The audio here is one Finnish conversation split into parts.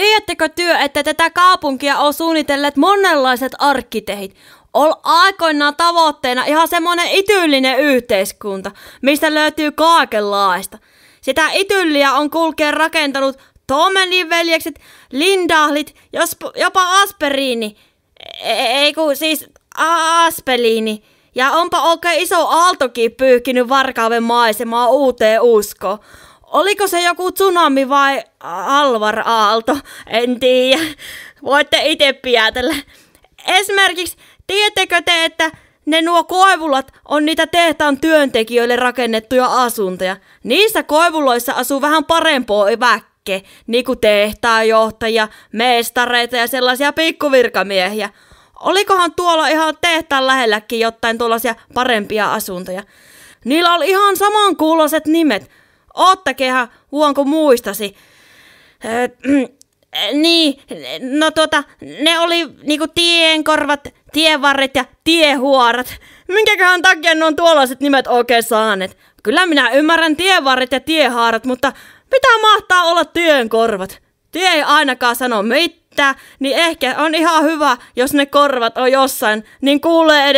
Tiedättekö työ, että tätä kaupunkia on suunnitelleet monenlaiset arkkitehit? On aikoinaan tavoitteena ihan semmoinen idyllinen yhteiskunta, mistä löytyy kaikenlaista. Sitä idylliä on kulkeen rakentanut Tomenin veljekset, Lindahlit, jopa Asperiini. Aspeliini. Ja onpa oikein iso aaltokin pyyhkinyt Varkauden maisemaa uuteen uskoon. Oliko se joku tsunami vai Alvar Aalto? En tiedä. Voitte itse päätellä. Esimerkiksi, tiedättekö te, että nuo koivulat on niitä tehtaan työntekijöille rakennettuja asuntoja. Niissä koivuloissa asuu vähän parempaa väkkeä, niin kuin tehtaanjohtajia, mestareita ja sellaisia pikkuvirkamiehiä. Olikohan tuolla ihan tehtaan lähelläkin jotain tuollaisia parempia asuntoja? Niillä oli ihan samankuuloiset nimet. Oottakehan huonko muistasi. Niin, no ne oli niinku tienkorvat, tienvarret ja tiehuorat. Minkäköhän takia ne on tuollaiset nimet oikein saaneet? Kyllä minä ymmärrän tienvarret ja tiehaarat, mutta mitä mahtaa olla tienkorvat? Tie ei ainakaan sano mitään, niin ehkä on ihan hyvä, jos ne korvat on jossain, niin kuulee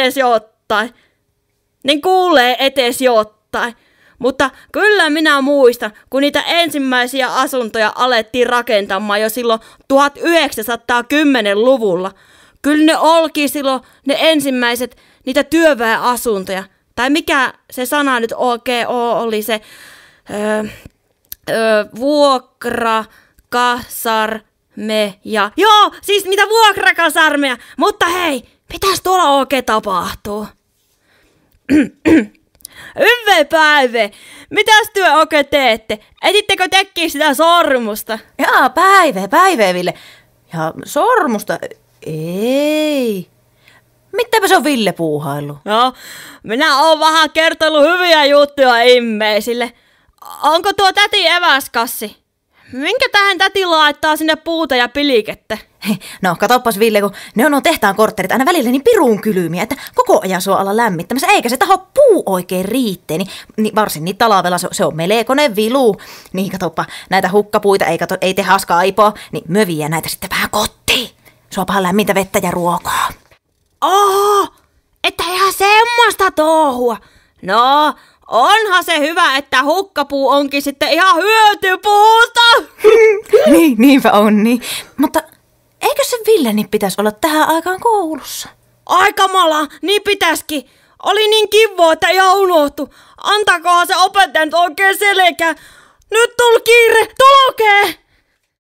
edes jotain. Mutta kyllä minä muistan, kun niitä ensimmäisiä asuntoja alettiin rakentamaan jo silloin 1910-luvulla. Kyllä ne olki silloin ne ensimmäiset niitä työväenasuntoja. Tai mikä se sana nyt oikein oli se vuokra, kasarme ja... Joo, siis niitä vuokrakasarmeja! Mutta hei, mitäs tuolla oikein tapahtuu? Hyvää päivää! Mitäs työ oikein teette? Etittekö tekin sitä sormusta? Jaa, päivää Ville. Ja sormusta? Ei. Mitäpä se on Ville puuhailu? No, minä oon vähän kertonut hyviä juttuja immeisille. Onko tuo täti eväskassi? Minkä tähän täti laittaa sinne puuta ja pilikettä? Hei, no katoppas Ville, kun ne on nuo tehtaan kortterit aina välillä niin pirun kylmiä, että koko ajan sua alla lämmittämässä, eikä se taho puu oikein riittee. Niin varsin niin talvella se on melkoinen vilu. Niin katoppa näitä hukkapuita, ei tehdä askaa, niin möviä näitä sitten vähän kotiin. Suopahan lämmintä vettä ja ruokaa. Oho, että ihan semmoista touhua. No, onhan se hyvä, että hukkapuu onkin sitten ihan hyötypuusta. Niinpä on niin. Mutta eikö se Villeni pitäisi olla tähän aikaan koulussa? Aikamala, niin pitäisikin. Oli niin kivaa, että ihan unohtu. Antakohan se opettaja nyt oikein selkää. Nyt tuli kiire, tulkee!